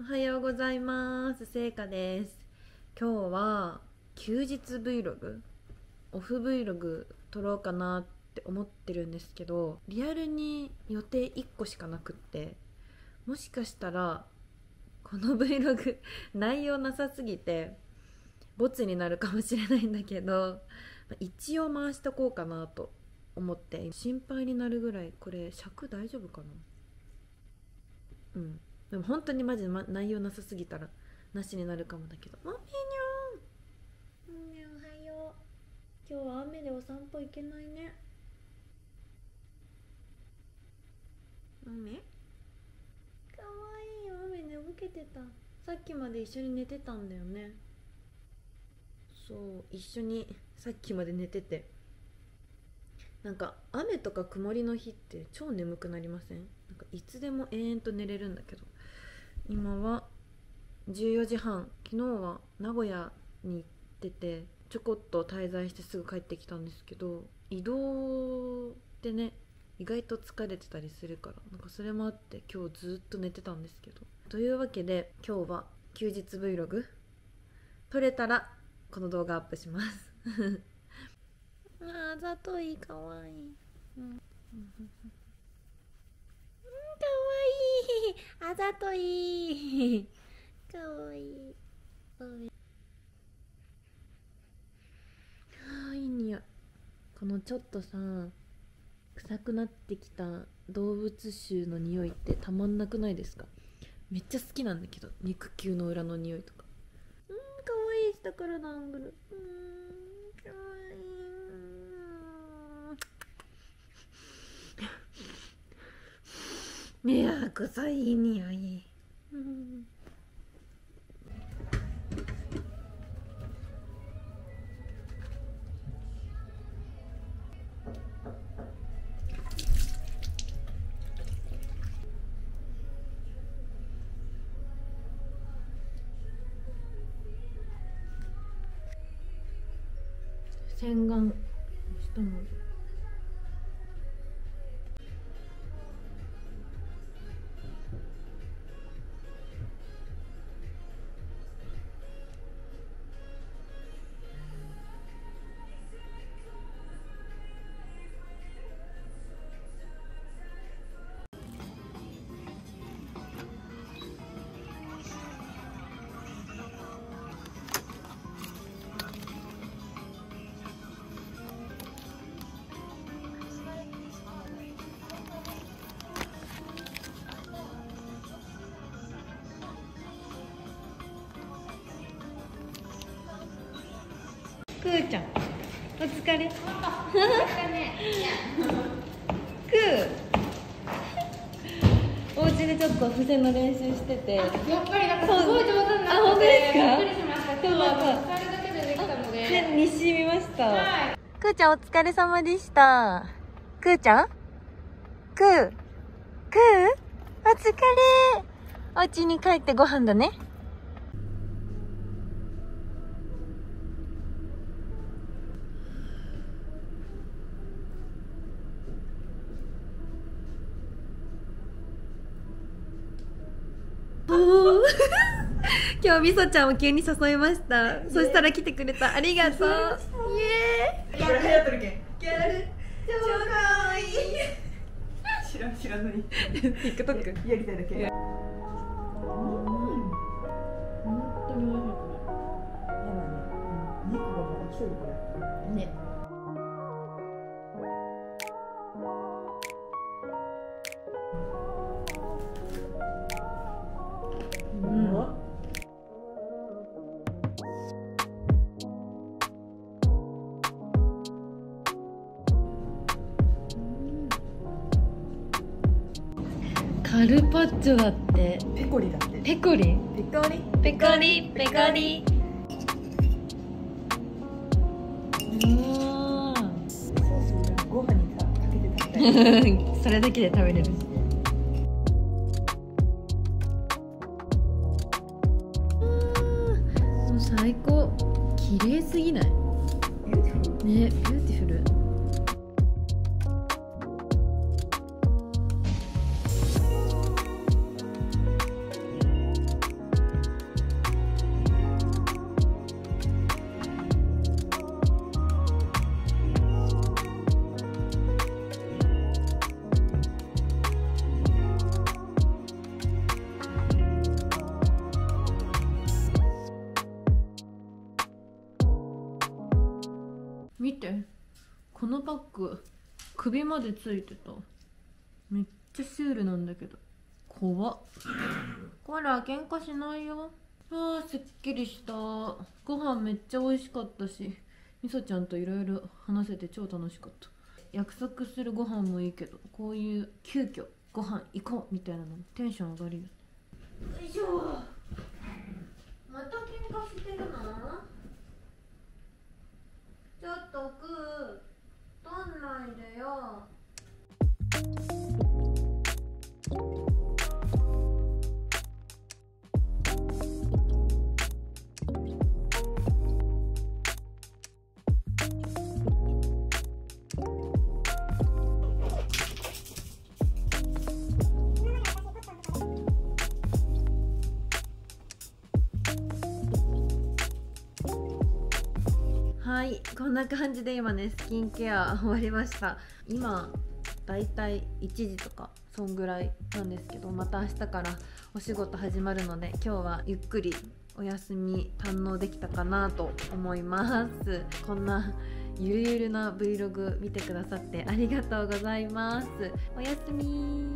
おはようございます。せいかです。今日は休日 Vlog、オフ Vlog 撮ろうかなって思ってるんですけど、リアルに予定1個しかなくって、もしかしたらこの Vlog 内容なさすぎてボツになるかもしれないんだけど、一応回しとこうかなと思って、心配になるぐらい。これ尺大丈夫かな。でも本当にマジで内容なさすぎたらなしになるかもだけど。マミニョン、ね、おはよう。今日は雨でお散歩行けないね。雨？かわいい。雨寝ぼけてた。さっきまで一緒に寝てたんだよね。そう、一緒にさっきまで寝てて、なんか雨とか曇りの日って超眠くなりません？なんかいつでも延々と寝れるんだけど。今は14時半。昨日は名古屋に行ってて、ちょこっと滞在してすぐ帰ってきたんですけど、移動ってね意外と疲れてたりするから、なんかそれもあって今日ずっと寝てたんですけど。というわけで今日は休日 Vlog 撮れたらこの動画アップしますあざとい、かわいい、かわいい、あざといかわいい。あ、いい匂い。このちょっとさ臭くなってきた動物臭の匂いってたまんなくないですか？めっちゃ好きなんだけど、肉球の裏の匂いとか。かわいい。下からのアングル、かわいい。いやー、臭い匂い。洗顔したので。くーちゃん、お疲れ。くー、お家でちょっと付箋の練習してて、やっぱりなんかすごい上手になってて、びっくりしました。今日は2人だけでできたので、日誌見ました。くーちゃん、お疲れ様でした。くーちゃん、くー、くー、お疲れ。お家に帰ってご飯だね。今日みそちゃんを急に誘いました。そしたら来てくれた。ありがとう。イエーイ。これ流行ってるけん。ギャル超可愛い。知らない。 TikTok やりたいだけ。本当に美味しい。肉がまだ来てるからね。カルパッチョだって。ペコリだって。ペコリペコリペコリペコリ。うわー、ソースみたいな。ご飯にさそれだけで食べれるし。もう最高、綺麗すぎない？ね、ビューティフル。見て、このバッグ首までついてた。めっちゃシュールなんだけど、怖っ。こら喧嘩しないよ。あー、すっきりした。ご飯めっちゃ美味しかったし、みそちゃんといろいろ話せて超楽しかった。約束するご飯もいいけど、こういう急遽ご飯行こうみたいなのテンション上がるよ。よいしょ、また喧嘩してるの？ちょっとグー取んないでよ。はい、こんな感じで今ね、スキンケア終わりました。今だいたい1時とかそんぐらいなんですけど、また明日からお仕事始まるので、今日はゆっくりお休み堪能できたかなと思います。こんなゆるゆるな Vlog 見てくださってありがとうございます。おやすみー。